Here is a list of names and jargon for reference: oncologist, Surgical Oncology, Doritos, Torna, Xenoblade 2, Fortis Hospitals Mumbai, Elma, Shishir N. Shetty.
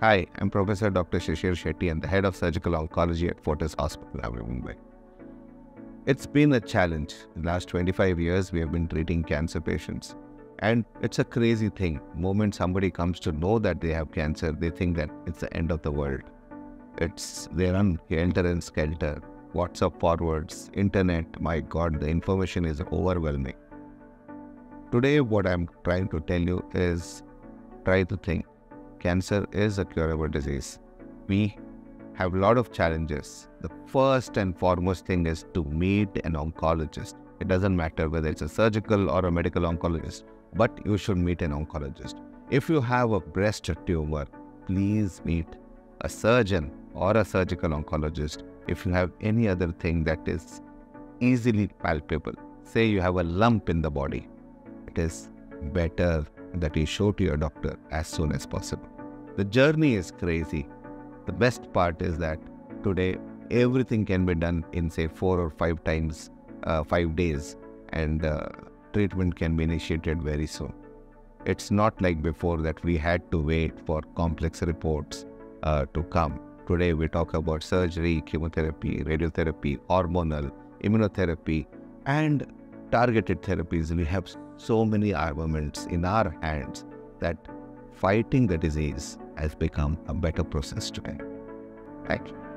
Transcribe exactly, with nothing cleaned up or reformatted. Hi, I'm Professor Doctor Shishir Shetty and the head of Surgical Oncology at Fortis Hospital, Mumbai. It's been a challenge. In the last twenty-five years, we have been treating cancer patients. And it's a crazy thing. The moment somebody comes to know that they have cancer, they think that it's the end of the world. It's they run helter and skelter, WhatsApp forwards, internet, my God, the information is overwhelming. Today, what I'm trying to tell you is try to think. Cancer is a curable disease. We have a lot of challenges. The first and foremost thing is to meet an oncologist. It doesn't matter whether it's a surgical or a medical oncologist, but you should meet an oncologist. If you have a breast tumor, please meet a surgeon or a surgical oncologist. If you have any other thing that is easily palpable, say you have a lump in the body, it is better that you show to your doctor as soon as possible. The journey is crazy. The best part is that today everything can be done in say four or five times, uh, five days, and uh, treatment can be initiated very soon. It's not like before that we had to wait for complex reports uh, to come. Today we talk about surgery, chemotherapy, radiotherapy, hormonal, immunotherapy, and targeted therapies. We have so many armaments in our hands that fighting the disease has become a better process today. Thank you.